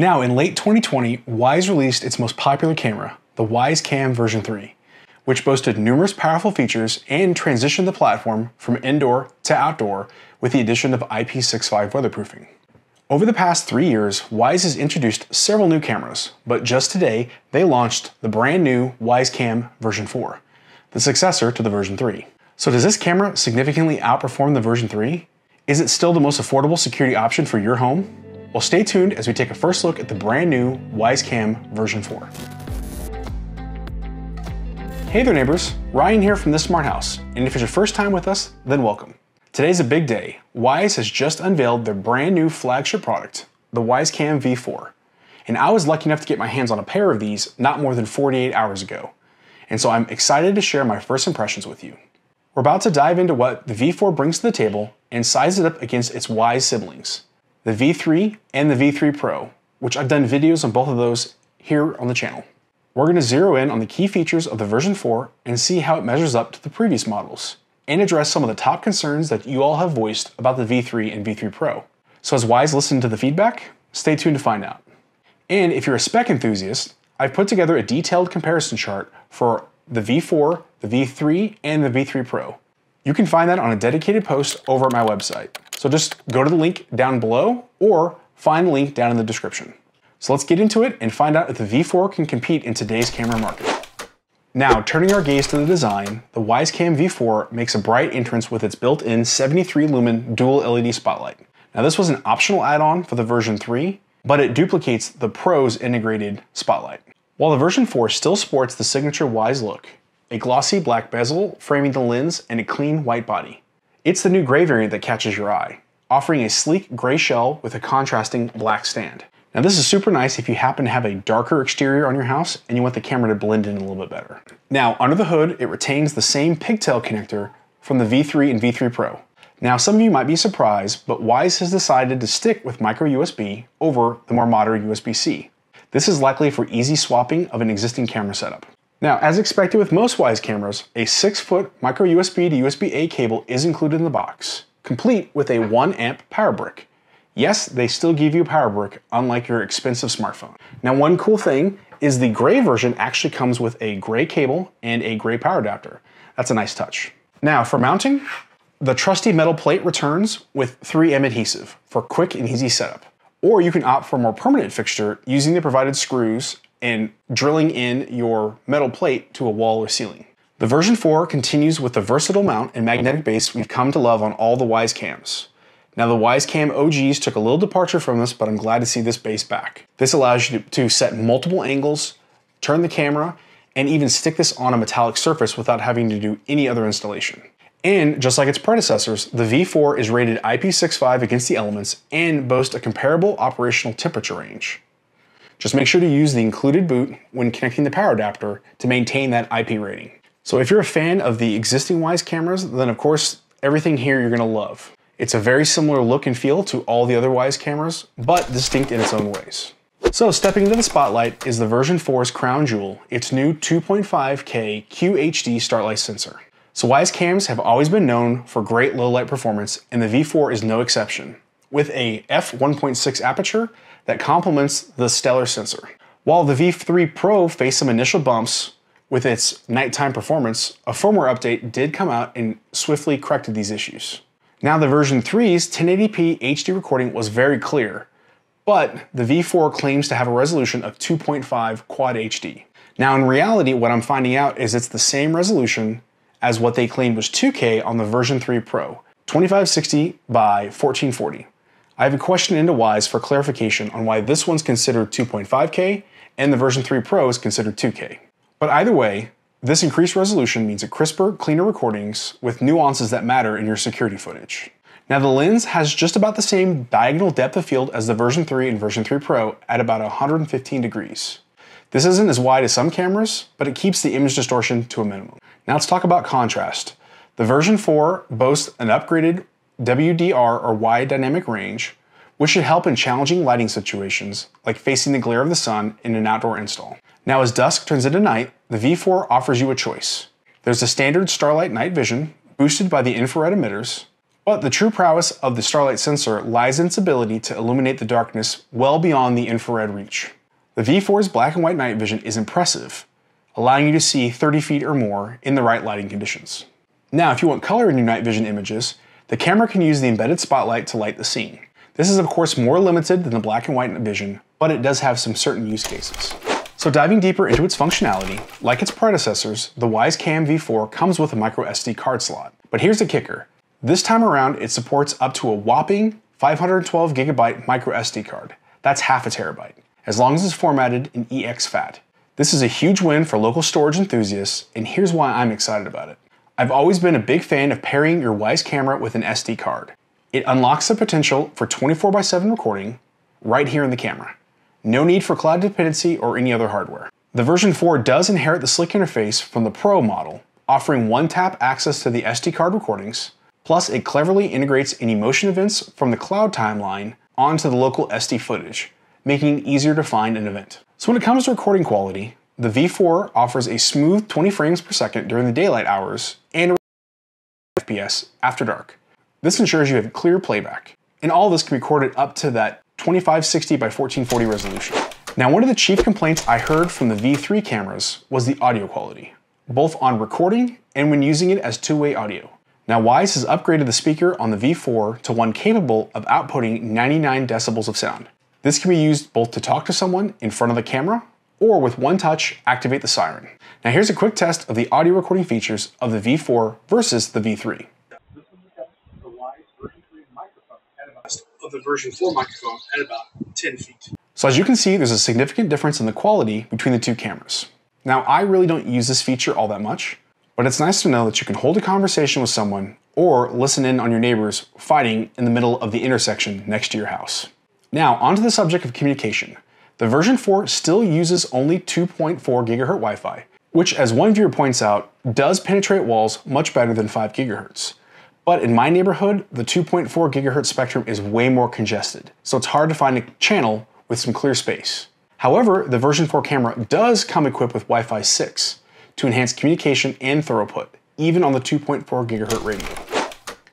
Now, in late 2020, Wyze released its most popular camera, the Wyze Cam v3, which boasted numerous powerful features and transitioned the platform from indoor to outdoor with the addition of IP65 weatherproofing. Over the past 3 years, Wyze has introduced several new cameras, but just today, they launched the brand new Wyze Cam v4, the successor to the v3. So does this camera significantly outperform the v3? Is it still the most affordable security option for your home? Well, stay tuned as we take a first look at the brand new Wyze Cam v4. Hey there neighbors, Ryan here from This Smart House, and if it's your first time with us, then welcome. Today's a big day. Wyze has just unveiled their brand new flagship product, the Wyze Cam v4. And I was lucky enough to get my hands on a pair of these not more than 48 hours ago. And so I'm excited to share my first impressions with you. We're about to dive into what the v4 brings to the table and size it up against its Wyze siblings, the v3 and the v3 Pro, which I've done videos on both of those here on the channel. We're going to zero in on the key features of the v4 and see how it measures up to the previous models, and address some of the top concerns that you all have voiced about the v3 and v3 Pro. So as Wyze listened to the feedback, stay tuned to find out. And if you're a spec enthusiast, I've put together a detailed comparison chart for the v4, the v3, and the v3 Pro. You can find that on a dedicated post over at my website. So just go to the link down below or find the link down in the description. So let's get into it and find out if the v4 can compete in today's camera market. Now, turning our gaze to the design, the Wyze Cam v4 makes a bright entrance with its built-in 73-lumen dual LED spotlight. Now this was an optional add-on for the v3, but it duplicates the Pro's integrated spotlight. While the v4 still sports the signature Wyze look, a glossy black bezel framing the lens and a clean white body. It's the new gray variant that catches your eye, offering a sleek gray shell with a contrasting black stand. Now this is super nice if you happen to have a darker exterior on your house and you want the camera to blend in a little bit better. Now under the hood, it retains the same pigtail connector from the v3 and v3 Pro. Now some of you might be surprised, but Wyze has decided to stick with microUSB over the more modern USB-C. This is likely for easy swapping of an existing camera setup. Now, as expected with most Wyze cameras, a 6-foot micro USB to USB-A cable is included in the box, complete with a 1-amp power brick. Yes, they still give you a power brick, unlike your expensive smartphone. Now, one cool thing is the gray version actually comes with a gray cable and a gray power adapter. That's a nice touch. Now, for mounting, the trusty metal plate returns with 3M adhesive for quick and easy setup. Or you can opt for a more permanent fixture using the provided screws and drilling in your metal plate to a wall or ceiling. The v4 continues with the versatile mount and magnetic base we've come to love on all the Wyze Cams. Now the Wyze Cam OGs took a little departure from this, but I'm glad to see this base back. This allows you to set multiple angles, turn the camera, and even stick this on a metallic surface without having to do any other installation. And just like its predecessors, the v4 is rated IP65 against the elements and boasts a comparable operational temperature range. Just make sure to use the included boot when connecting the power adapter to maintain that IP rating. So if you're a fan of the existing Wyze cameras, then of course, everything here you're gonna love. It's a very similar look and feel to all the other Wyze cameras, but distinct in its own ways. So stepping into the spotlight is the v4's crown jewel, its new 2.5K QHD Starlight sensor. So Wyze cams have always been known for great low light performance, and the v4 is no exception, with a f1.6 aperture that complements the stellar sensor. While the v3 Pro faced some initial bumps with its nighttime performance, a firmware update did come out and swiftly corrected these issues. Now the v3's 1080p HD recording was very clear, but the v4 claims to have a resolution of 2.5 Quad HD. Now in reality, what I'm finding out is it's the same resolution as what they claimed was 2K on the v3 Pro, 2560 by 1440. I have a question into Wyze for clarification on why this one's considered 2.5K and the v3 Pro is considered 2K. But either way, this increased resolution means a crisper, cleaner recordings with nuances that matter in your security footage. Now the lens has just about the same diagonal depth of field as the v3 and v3 Pro at about 115 degrees. This isn't as wide as some cameras, but it keeps the image distortion to a minimum. Now let's talk about contrast. The v4 boasts an upgraded WDR or wide dynamic range, which should help in challenging lighting situations like facing the glare of the sun in an outdoor install. Now as dusk turns into night, the v4 offers you a choice. There's the standard Starlight night vision boosted by the infrared emitters, But the true prowess of the Starlight sensor lies in its ability to illuminate the darkness well beyond the infrared reach. The V4's black and white night vision is impressive, allowing you to see 30 feet or more in the right lighting conditions. Now, if you want color in your night vision images, the camera can use the embedded spotlight to light the scene. This is of course more limited than the black and white vision, but it does have some certain use cases. So diving deeper into its functionality, like its predecessors, the Wyze Cam v4 comes with a microSD card slot. But here's the kicker. This time around, it supports up to a whopping 512GB microSD card. That's half a terabyte, as long as it's formatted in ex fat. This is a huge win for local storage enthusiasts, and here's why I'm excited about it. I've always been a big fan of pairing your Wyze camera with an SD card. It unlocks the potential for 24/7 recording right here in the camera. No need for cloud dependency or any other hardware. The version 4 does inherit the slick interface from the Pro model, offering one-tap access to the SD card recordings, plus it cleverly integrates any motion events from the cloud timeline onto the local SD footage, making it easier to find an event. So when it comes to recording quality, the V4 offers a smooth 20 frames per second during the daylight hours and FPS after dark. This ensures you have clear playback. And all this can be recorded up to that 2560 by 1440 resolution. Now, one of the chief complaints I heard from the V3 cameras was the audio quality, both on recording and when using it as two-way audio. Now, Wyze has upgraded the speaker on the V4 to one capable of outputting 99 decibels of sound. This can be used both to talk to someone in front of the camera or with one touch, activate the siren. Now here's a quick test of the audio recording features of the V4 versus the V3. This is a test of the Wyze version 3 microphone at about the version 4 microphone at about 10 feet. So as you can see, there's a significant difference in the quality between the two cameras. Now, I really don't use this feature all that much, but it's nice to know that you can hold a conversation with someone or listen in on your neighbors fighting in the middle of the intersection next to your house. Now, onto the subject of communication. The version 4 still uses only 2.4 gigahertz Wi-Fi, which, as one viewer points out, does penetrate walls much better than 5 gigahertz. But in my neighborhood, the 2.4 gigahertz spectrum is way more congested, so it's hard to find a channel with some clear space. However, the version 4 camera does come equipped with Wi-Fi 6 to enhance communication and throughput, even on the 2.4 gigahertz radio.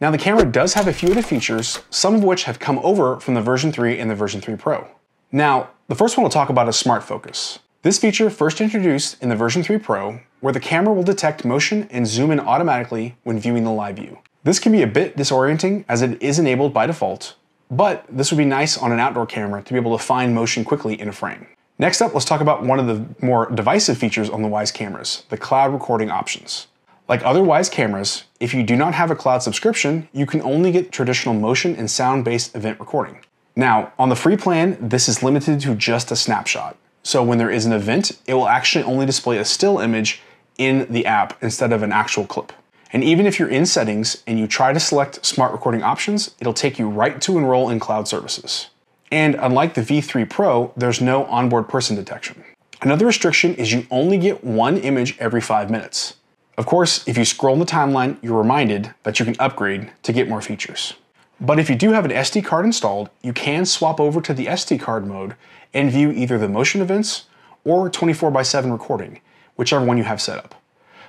Now, the camera does have a few of the features, some of which have come over from the version 3 and the version 3 Pro. Now, the first one we'll talk about is Smart Focus. This feature first introduced in the version 3 Pro, where the camera will detect motion and zoom in automatically when viewing the live view. This can be a bit disorienting as it is enabled by default, but this would be nice on an outdoor camera to be able to find motion quickly in a frame. Next up, let's talk about one of the more divisive features on the Wyze cameras, the cloud recording options. Like other Wyze cameras, if you do not have a cloud subscription, you can only get traditional motion and sound-based event recording. Now, on the free plan, this is limited to just a snapshot. So when there is an event, it will actually only display a still image in the app instead of an actual clip. And even if you're in settings and you try to select smart recording options, it'll take you right to enroll in cloud services. And unlike the V3 Pro, there's no onboard person detection. Another restriction is you only get one image every 5 minutes. Of course, if you scroll the timeline, you're reminded that you can upgrade to get more features. But if you do have an SD card installed, you can swap over to the SD card mode and view either the motion events or 24/7 recording, whichever one you have set up.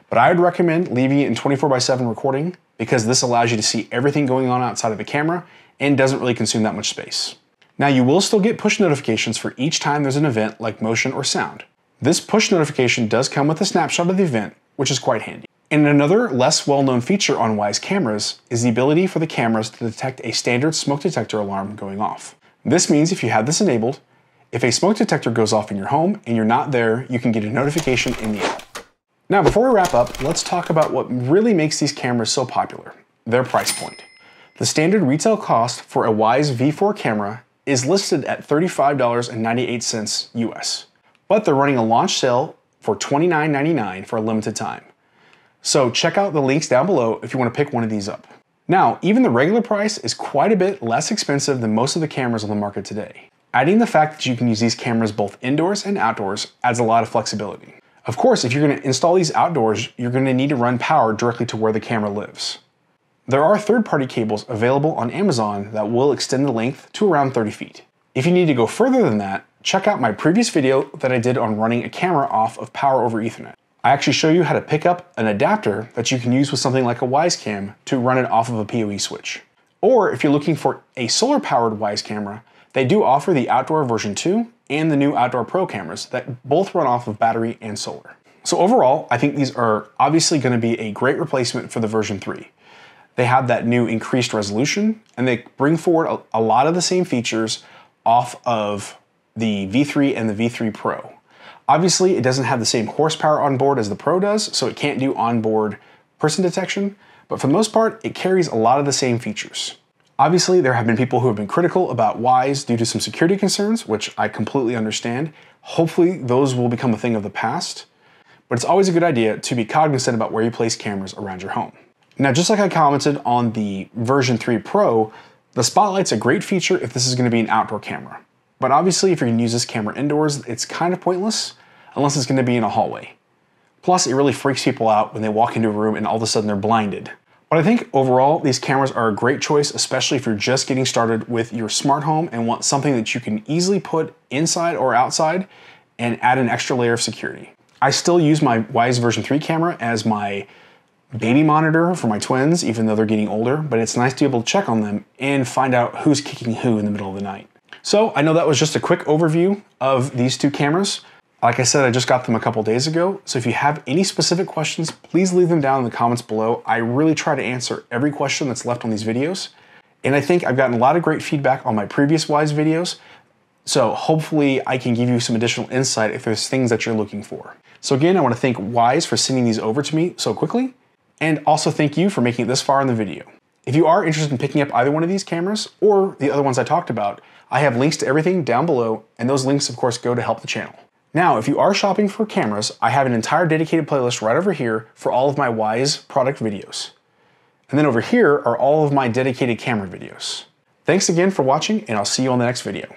But I would recommend leaving it in 24/7 recording because this allows you to see everything going on outside of the camera and doesn't really consume that much space. Now, you will still get push notifications for each time there's an event like motion or sound. This push notification does come with a snapshot of the event, which is quite handy. And another less well-known feature on Wyze cameras is the ability for the cameras to detect a standard smoke detector alarm going off. This means if you have this enabled, if a smoke detector goes off in your home and you're not there, you can get a notification in the app. Now, before we wrap up, let's talk about what really makes these cameras so popular, their price point. The standard retail cost for a Wyze V4 camera is listed at $35.98 US, but they're running a launch sale for $29.99 for a limited time. So check out the links down below if you want to pick one of these up. Now, even the regular price is quite a bit less expensive than most of the cameras on the market today. Adding the fact that you can use these cameras both indoors and outdoors adds a lot of flexibility. Of course, if you're going to install these outdoors, you're going to need to run power directly to where the camera lives. There are third-party cables available on Amazon that will extend the length to around 30 feet. If you need to go further than that, check out my previous video that I did on running a camera off of power over Ethernet. I actually show you how to pick up an adapter that you can use with something like a Wyze Cam to run it off of a PoE switch. Or if you're looking for a solar-powered Wyze camera, they do offer the Outdoor version 2 and the new Outdoor Pro cameras that both run off of battery and solar. So overall, I think these are obviously going to be a great replacement for the version 3. They have that new increased resolution, and they bring forward a lot of the same features off of the V3 and the V3 Pro. Obviously, it doesn't have the same horsepower on board as the Pro does, so it can't do onboard person detection, but for the most part, it carries a lot of the same features. Obviously, there have been people who have been critical about Wyze due to some security concerns, which I completely understand. Hopefully, those will become a thing of the past, but it's always a good idea to be cognizant about where you place cameras around your home. Now, just like I commented on the version 3 Pro, the Spotlight's a great feature if this is going to be an outdoor camera. But obviously, if you're going to use this camera indoors, it's kind of pointless, unless it's going to be in a hallway. Plus, it really freaks people out when they walk into a room and all of a sudden they're blinded. But I think overall, these cameras are a great choice, especially if you're just getting started with your smart home and want something that you can easily put inside or outside and add an extra layer of security. I still use my Wyze version 3 camera as my baby monitor for my twins, even though they're getting older, but it's nice to be able to check on them and find out who's kicking who in the middle of the night. So I know that was just a quick overview of these two cameras. Like I said, I just got them a couple days ago. So if you have any specific questions, please leave them down in the comments below. I really try to answer every question that's left on these videos. And I think I've gotten a lot of great feedback on my previous Wyze videos. So hopefully I can give you some additional insight if there's things that you're looking for. So again, I want to thank Wyze for sending these over to me so quickly. And also thank you for making it this far in the video. If you are interested in picking up either one of these cameras or the other ones I talked about, I have links to everything down below, and those links of course go to help the channel. Now, if you are shopping for cameras, I have an entire dedicated playlist right over here for all of my Wyze product videos. And then over here are all of my dedicated camera videos. Thanks again for watching, and I'll see you on the next video.